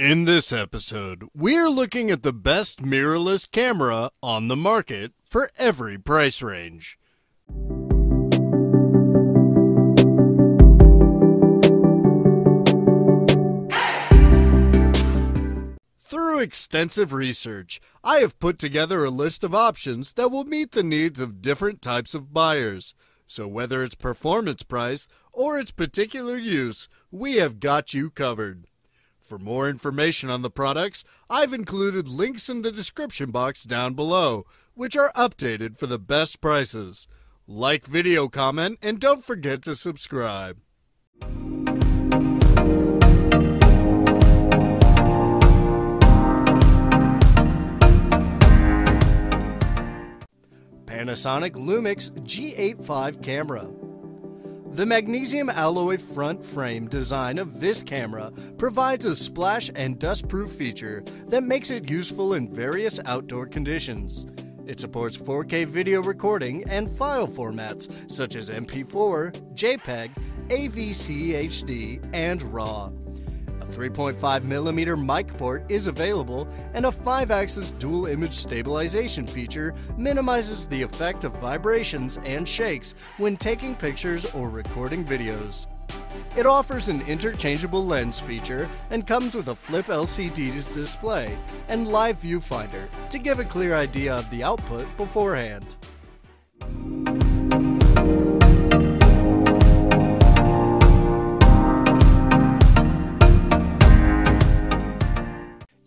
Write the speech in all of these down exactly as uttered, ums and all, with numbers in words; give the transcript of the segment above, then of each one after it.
In this episode, we're looking at the best mirrorless camera on the market for every price range. Through extensive research, I have put together a list of options that will meet the needs of different types of buyers. So whether it's performance price or its particular use, we have got you covered. For more information on the products, I've included links in the description box down below, which are updated for the best prices. Like, video, comment, and don't forget to subscribe. Panasonic Lumix G eighty-five camera. The magnesium alloy front frame design of this camera provides a splash and dust-proof feature that makes it useful in various outdoor conditions. It supports four K video recording and file formats such as M P four, JPEG, A V C H D, and RAW. A three point five millimeter mic port is available, and a five axis dual image stabilization feature minimizes the effect of vibrations and shakes when taking pictures or recording videos. It offers an interchangeable lens feature and comes with a flip L C D display and live viewfinder to give a clear idea of the output beforehand.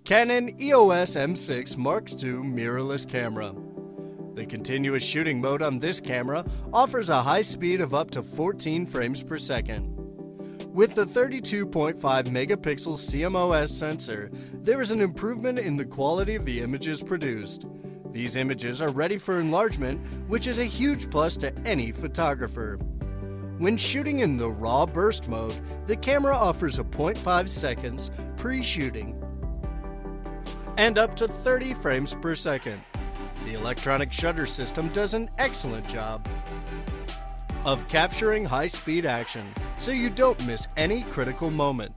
Canon E O S M six Mark two mirrorless camera. The continuous shooting mode on this camera offers a high speed of up to fourteen frames per second. With the thirty-two point five megapixel C M O S sensor, there is an improvement in the quality of the images produced. These images are ready for enlargement, which is a huge plus to any photographer. When shooting in the raw burst mode, the camera offers a zero point five seconds pre-shooting and up to thirty frames per second. The electronic shutter system does an excellent job of capturing high-speed action, so you don't miss any critical moment.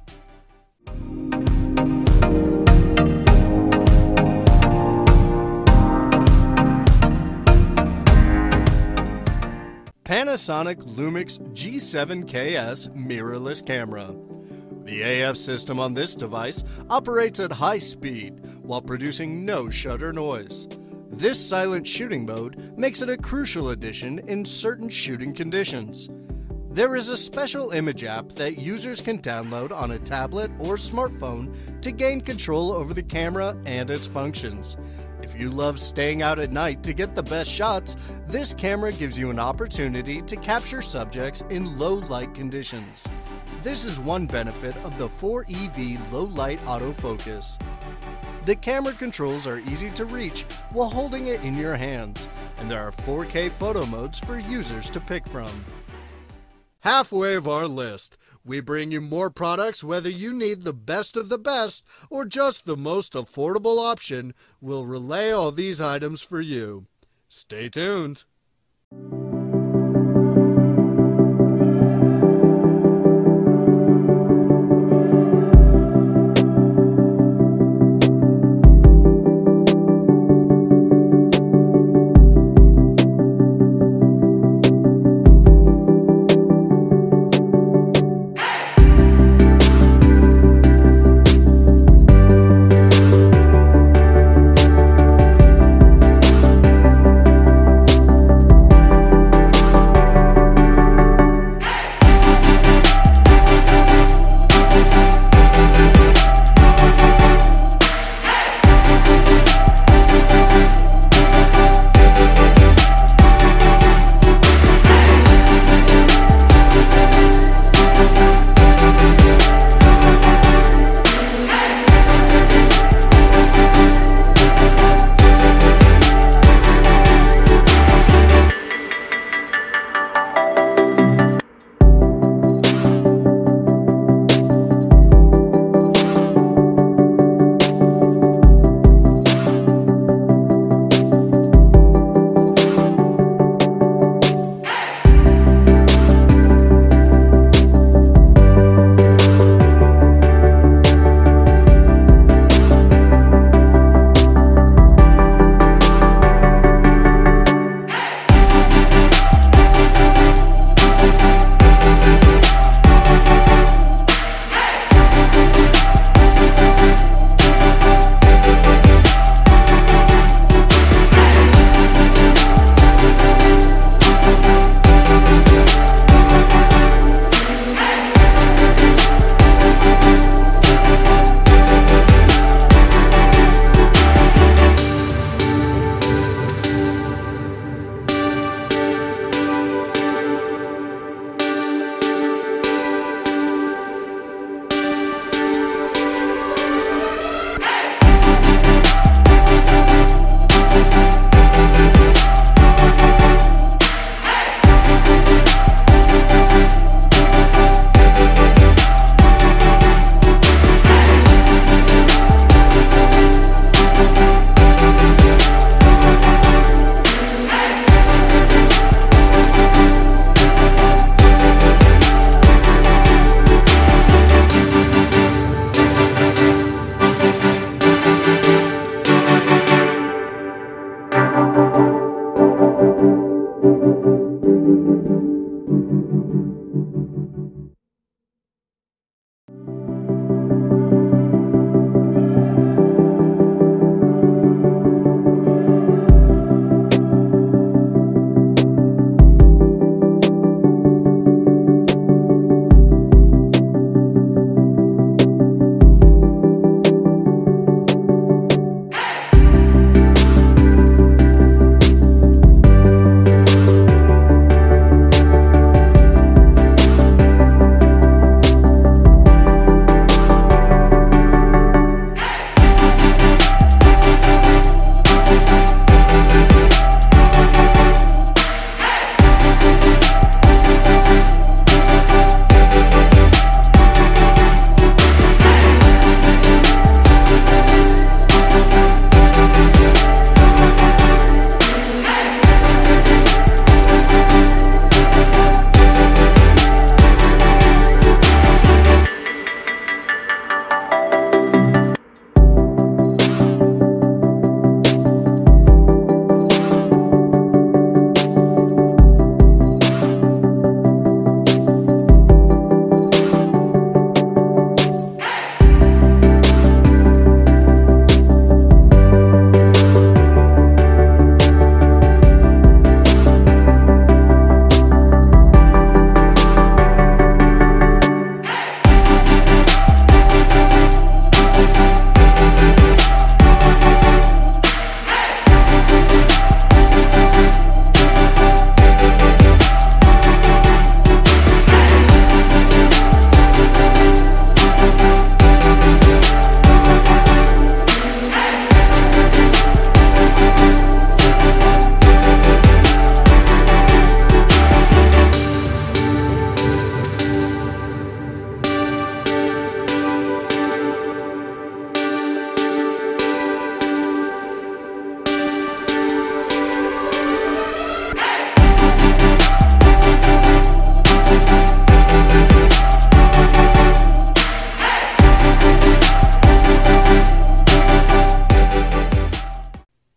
Panasonic Lumix G seven K S mirrorless camera. The A F system on this device operates at high speed while producing no shutter noise. This silent shooting mode makes it a crucial addition in certain shooting conditions. There is a special image app that users can download on a tablet or smartphone to gain control over the camera and its functions. If you love staying out at night to get the best shots, this camera gives you an opportunity to capture subjects in low light conditions. This is one benefit of the four E V low light autofocus. The camera controls are easy to reach while holding it in your hands, and there are four K photo modes for users to pick from. Halfway of our list, we bring you more products whether you need the best of the best or just the most affordable option. We'll relay all these items for you. Stay tuned.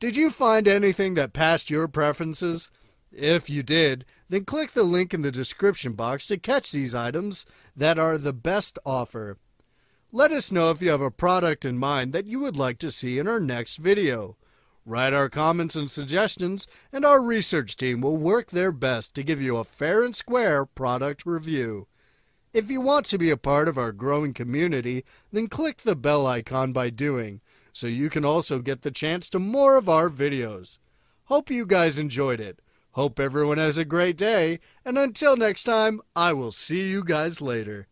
Did you find anything that passed your preferences? If you did, then click the link in the description box to catch these items that are the best offer. Let us know if you have a product in mind that you would like to see in our next video. Write our comments and suggestions, and our research team will work their best to give you a fair and square product review. If you want to be a part of our growing community, then click the bell icon by doing, so you can also get the chance to more of our videos. Hope you guys enjoyed it. Hope everyone has a great day, and until next time, I will see you guys later.